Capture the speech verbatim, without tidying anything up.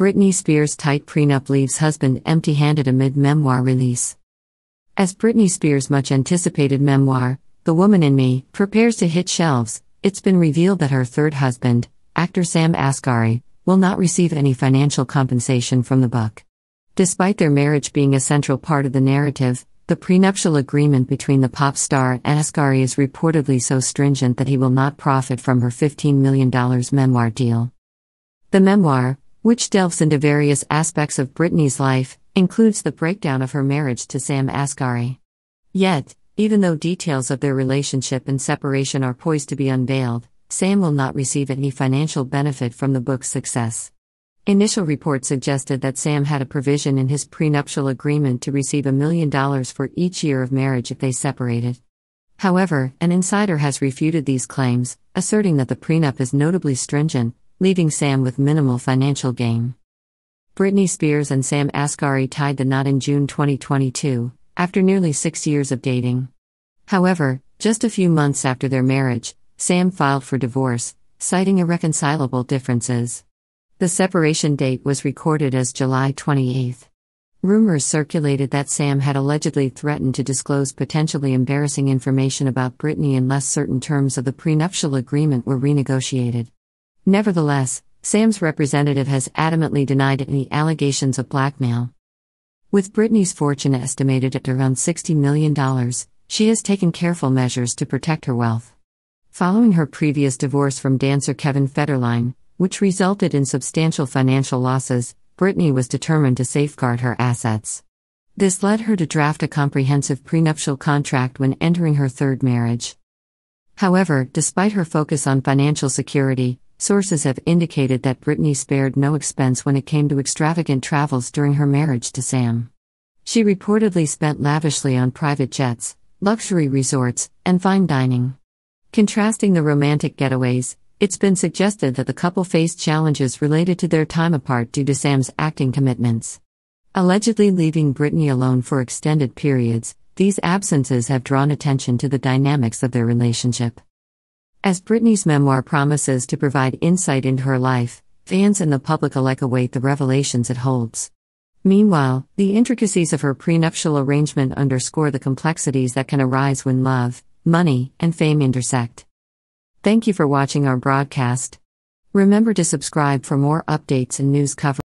Britney Spears' tight prenup leaves husband empty-handed amid memoir release. As Britney Spears' much-anticipated memoir, The Woman in Me, prepares to hit shelves, it's been revealed that her third husband, actor Sam Asghari, will not receive any financial compensation from the book. Despite their marriage being a central part of the narrative, the prenuptial agreement between the pop star and Asghari is reportedly so stringent that he will not profit from her fifteen million dollars memoir deal. The memoir, which delves into various aspects of Britney's life, includes the breakdown of her marriage to Sam Asghari. Yet, even though details of their relationship and separation are poised to be unveiled, Sam will not receive any financial benefit from the book's success. Initial reports suggested that Sam had a provision in his prenuptial agreement to receive a million dollars for each year of marriage if they separated. However, an insider has refuted these claims, asserting that the prenup is notably stringent, leaving Sam with minimal financial gain. Britney Spears and Sam Asghari tied the knot in June twenty twenty-two, after nearly six years of dating. However, just a few months after their marriage, Sam filed for divorce, citing irreconcilable differences. The separation date was recorded as July twenty-eighth. Rumors circulated that Sam had allegedly threatened to disclose potentially embarrassing information about Britney unless certain terms of the prenuptial agreement were renegotiated. Nevertheless, Sam's representative has adamantly denied any allegations of blackmail. With Britney's fortune estimated at around sixty million dollars, she has taken careful measures to protect her wealth. Following her previous divorce from dancer Kevin Federline, which resulted in substantial financial losses, Britney was determined to safeguard her assets. This led her to draft a comprehensive prenuptial contract when entering her third marriage. However, despite her focus on financial security, sources have indicated that Britney spared no expense when it came to extravagant travels during her marriage to Sam. She reportedly spent lavishly on private jets, luxury resorts, and fine dining. Contrasting the romantic getaways, it's been suggested that the couple faced challenges related to their time apart due to Sam's acting commitments. Allegedly leaving Britney alone for extended periods, these absences have drawn attention to the dynamics of their relationship. As Britney's memoir promises to provide insight into her life, fans and the public alike await the revelations it holds. Meanwhile, the intricacies of her prenuptial arrangement underscore the complexities that can arise when love, money, and fame intersect. Thank you for watching our broadcast. Remember to subscribe for more updates and news coverage.